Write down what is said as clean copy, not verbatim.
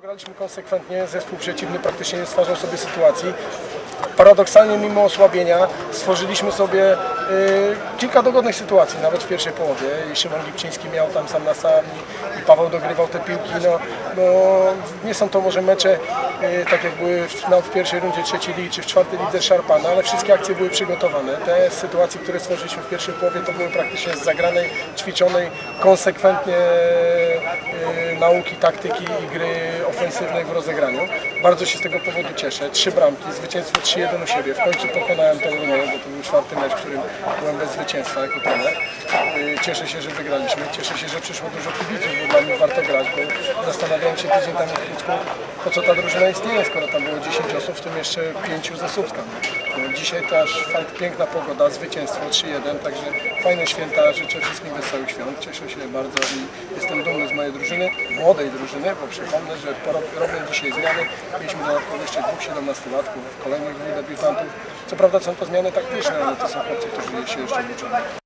Graliśmy konsekwentnie, zespół przeciwny praktycznie nie stwarzał sobie sytuacji. Paradoksalnie mimo osłabienia stworzyliśmy sobie kilka dogodnych sytuacji, nawet w pierwszej połowie. I Szymon Lipczyński miał tam sam na sam i Paweł dogrywał te piłki. No, nie są to może mecze tak jak były w pierwszej rundzie trzeciej ligi czy w czwartej lidze szarpane, ale wszystkie akcje były przygotowane. Te sytuacje, które stworzyliśmy w pierwszej połowie, to były praktycznie z zagranej, ćwiczonej, konsekwentnie nauki, taktyki i gry ofensywnej w rozegraniu. Bardzo się z tego powodu cieszę. 3 bramki, zwycięstwo 3-1 u siebie. W końcu pokonałem tę Rumunię, bo to był 4. mecz, w którym byłem bez zwycięstwa jako trener. Cieszę się, że wygraliśmy. Cieszę się, że przyszło dużo kibiców, bo dla mnie warto grać, bo zastanawiałem się tydzień temu w Krucku, po co ta drużyna istnieje, skoro tam było 10 osób, w tym jeszcze 5 ze Słupska. Dzisiaj też fakt, piękna pogoda, zwycięstwo 3-1, także fajne święta, życzę wszystkim wesołych świąt. Cieszę się bardzo i jestem dumny z mojej drużyny, młodej drużyny, bo przypomnę, że robią dzisiaj zmiany. Mieliśmy dodatkowo jeszcze 2 17-latków, kolejnych 2 debiutantów. Co prawda są to zmiany taktyczne, ale to są chłopcy, którzy się jeszcze uczą.